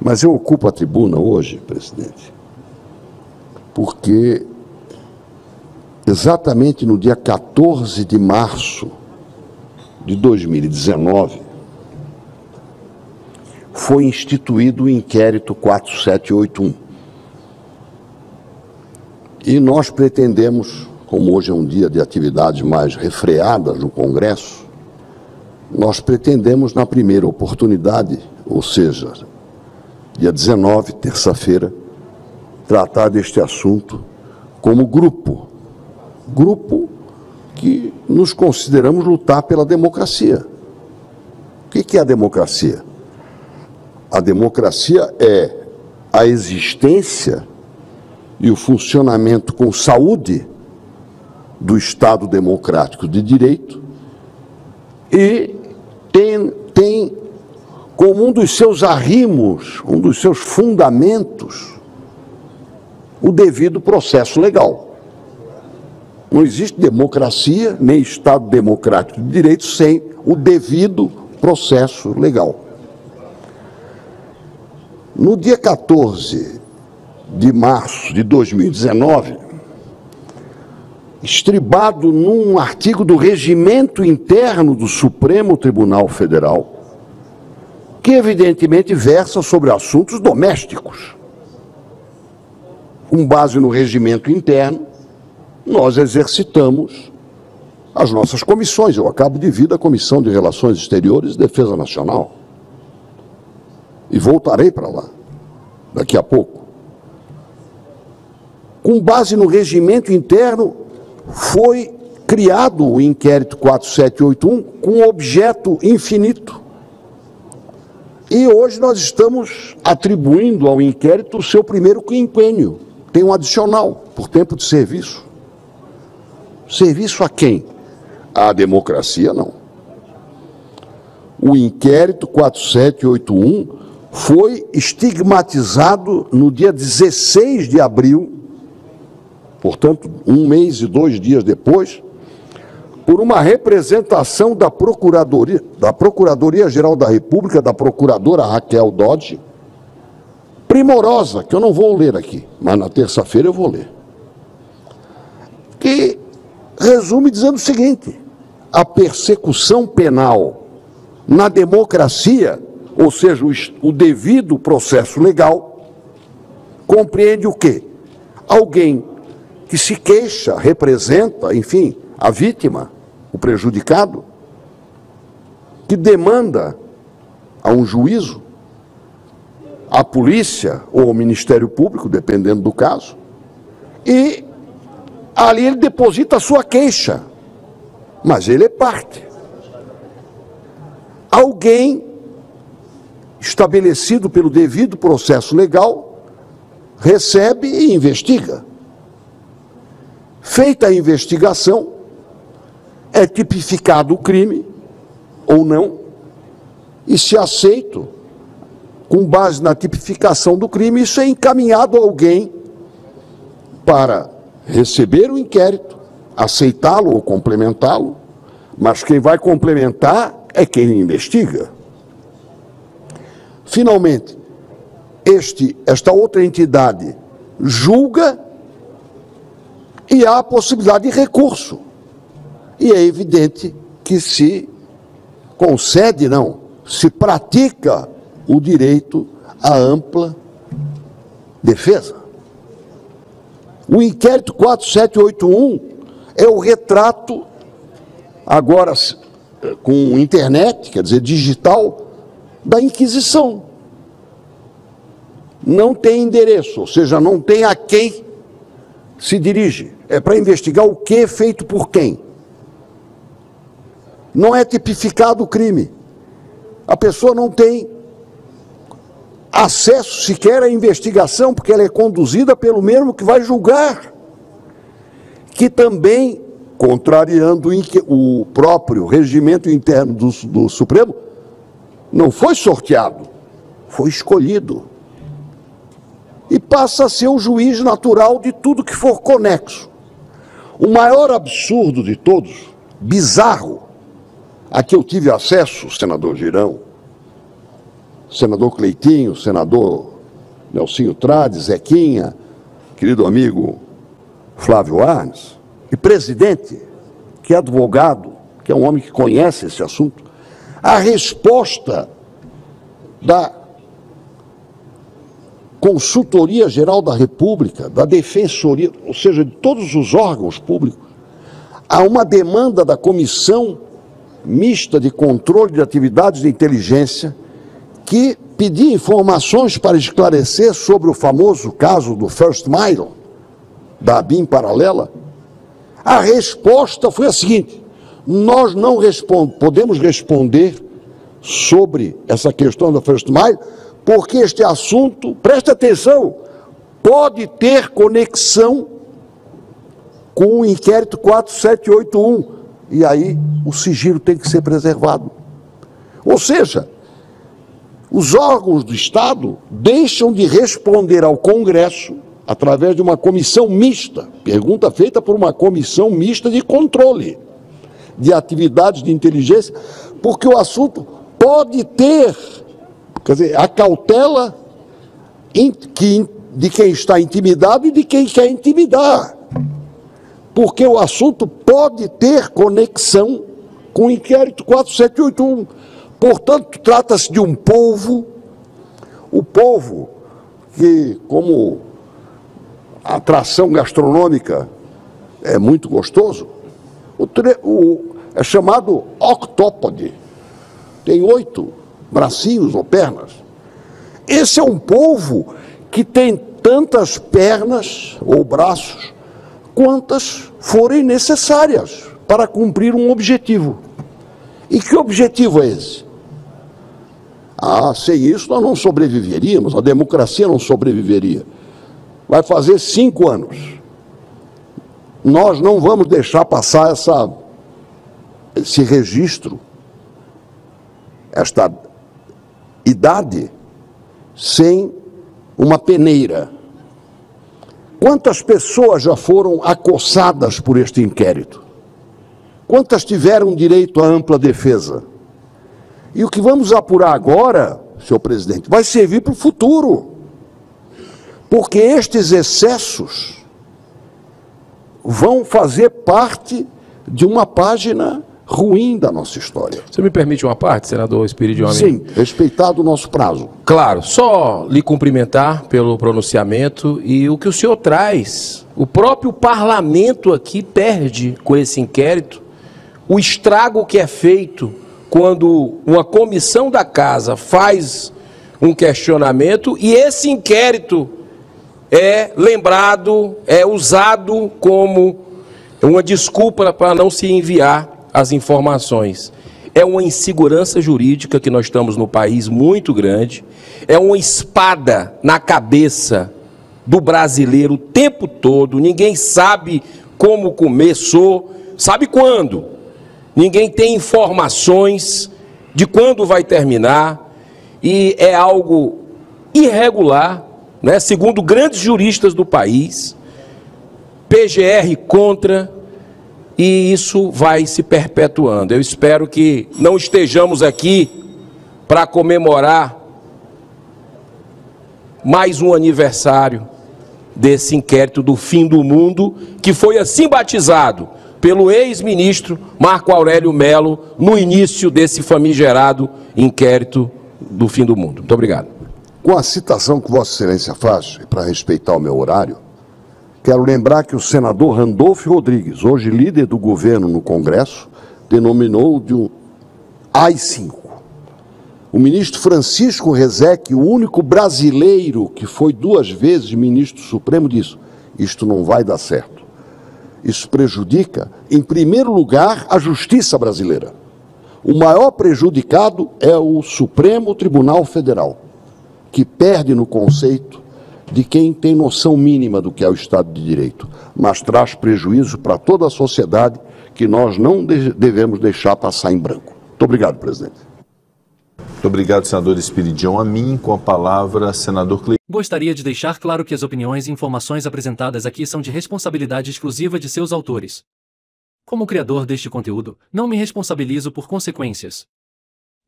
Mas eu ocupo a tribuna hoje, presidente, porque exatamente no dia 14 de março de 2019, foi instituído o inquérito 4781. E nós pretendemos, como hoje é um dia de atividades mais refreadas no Congresso, nós pretendemos na primeira oportunidade, ou seja, dia 19, terça-feira, tratar deste assunto como grupo. Grupo que nos consideramos lutar pela democracia. O que é a democracia? A democracia é a existência e o funcionamento com saúde do Estado democrático de direito e tem como um dos seus arrimos, um dos seus fundamentos, o devido processo legal. Não existe democracia nem Estado democrático de direito sem o devido processo legal. No dia 14 de março de 2019, estribado num artigo do regimento interno do Supremo Tribunal Federal, que evidentemente versa sobre assuntos domésticos, com base no regimento interno, nós exercitamos as nossas comissões. Eu acabo de vir da Comissão de Relações Exteriores e Defesa Nacional. E voltarei para lá, daqui a pouco. Com base no regimento interno, foi criado o inquérito 4781 com objeto infinito. E hoje nós estamos atribuindo ao inquérito o seu primeiro quinquênio. Tem um adicional, por tempo de serviço. Serviço a quem? À democracia, não. O inquérito 4781... foi estigmatizado no dia 16 de abril, portanto, um mês e 2 dias depois, por uma representação da Procuradoria-Geral da República, da procuradora Raquel Dodge, primorosa, que eu não vou ler aqui, mas na terça-feira eu vou ler, que resume dizendo o seguinte: a persecução penal na democracia, ou seja, o devido processo legal, compreende o quê? Alguém que se queixa, representa, enfim, a vítima, o prejudicado, que demanda a um juízo, à polícia ou ao Ministério Público, dependendo do caso, e ali ele deposita a sua queixa, mas ele é parte. Alguém estabelecido pelo devido processo legal, recebe e investiga. Feita a investigação, é tipificado o crime, ou não, e se aceito, com base na tipificação do crime, isso é encaminhado a alguém para receber o inquérito, aceitá-lo ou complementá-lo, mas quem vai complementar é quem investiga. Finalmente, esta outra entidade julga e há a possibilidade de recurso. E é evidente que se concede, não, se pratica o direito à ampla defesa. O inquérito 4781 é o retrato, agora com internet, quer dizer, digital, da Inquisição. Não tem endereço, ou seja, não tem a quem se dirige. É para investigar o que é feito por quem. Não é tipificado o crime. A pessoa não tem acesso sequer à investigação, porque ela é conduzida pelo mesmo que vai julgar, que também, contrariando o próprio regimento interno do Supremo, não foi sorteado, foi escolhido. E passa a ser o juiz natural de tudo que for conexo. O maior absurdo de todos, bizarro, a que eu tive acesso, senador Girão, senador Cleitinho, senador Nelsinho Trades, Zequinha, querido amigo Flávio Arns, e presidente, que é advogado, que é um homem que conhece esse assunto, a resposta da Consultoria Geral da República, da Defensoria, ou seja, de todos os órgãos públicos, a uma demanda da Comissão Mista de Controle de Atividades de Inteligência, que pedia informações para esclarecer sobre o famoso caso do First Mile, da ABIN paralela. A resposta foi a seguinte: nós não podemos responder sobre essa questão da First Mile, porque este assunto, preste atenção, pode ter conexão com o inquérito 4781, e aí o sigilo tem que ser preservado. Ou seja, os órgãos do Estado deixam de responder ao Congresso através de uma comissão mista, pergunta feita por uma comissão mista de controle de atividades de inteligência, porque o assunto pode ter, quer dizer, a cautela de quem está intimidado e de quem quer intimidar, porque o assunto pode ter conexão com o inquérito 4781. Portanto, trata-se de um povo, o povo que, como a atração gastronômica é muito gostoso, é chamado octópode, tem 8 bracinhos ou pernas. Esse é um polvo que tem tantas pernas ou braços quantas forem necessárias para cumprir um objetivo. E que objetivo é esse? Ah, sem isso nós não sobreviveríamos, a democracia não sobreviveria. Vai fazer 5 anos. Nós não vamos deixar passar esse registro, esta idade, sem uma peneira. Quantas pessoas já foram acossadas por este inquérito? Quantas tiveram direito à ampla defesa? E o que vamos apurar agora, senhor presidente, vai servir para o futuro, porque estes excessos vão fazer parte de uma página ruim da nossa história. Você me permite uma parte, senador Esperidião Amin? Sim, respeitado o nosso prazo. Claro, só lhe cumprimentar pelo pronunciamento e o que o senhor traz. O próprio parlamento aqui perde com esse inquérito o estrago que é feito quando uma comissão da casa faz um questionamento e esse inquérito é lembrado, é usado como uma desculpa para não se enviar as informações. É uma insegurança jurídica que nós estamos no país muito grande, é uma espada na cabeça do brasileiro o tempo todo, ninguém sabe como começou, sabe quando, ninguém tem informações de quando vai terminar, e é algo irregular, né? Segundo grandes juristas do país, PGR contra. E isso vai se perpetuando. Eu espero que não estejamos aqui para comemorar mais um aniversário desse inquérito do fim do mundo, que foi assim batizado pelo ex-ministro Marco Aurélio Melo no início desse famigerado inquérito do fim do mundo. Muito obrigado. Com a citação que Vossa Excelência faz, para respeitar o meu horário, quero lembrar que o senador Randolfo Rodrigues, hoje líder do governo no Congresso, denominou de um AI-5. O ministro Francisco Rezek, o único brasileiro que foi 2 vezes ministro supremo, disse: isto não vai dar certo. Isso prejudica, em primeiro lugar, a justiça brasileira. O maior prejudicado é o Supremo Tribunal Federal, que perde no conceito de quem tem noção mínima do que é o Estado de Direito, mas traz prejuízo para toda a sociedade que nós não devemos deixar passar em branco. Muito obrigado, presidente. Muito obrigado, senador Esperidião Amin. Com a palavra, senador Cleiton. Gostaria de deixar claro que as opiniões e informações apresentadas aqui são de responsabilidade exclusiva de seus autores. Como criador deste conteúdo, não me responsabilizo por consequências.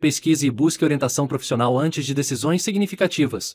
pesquise e busque orientação profissional antes de decisões significativas.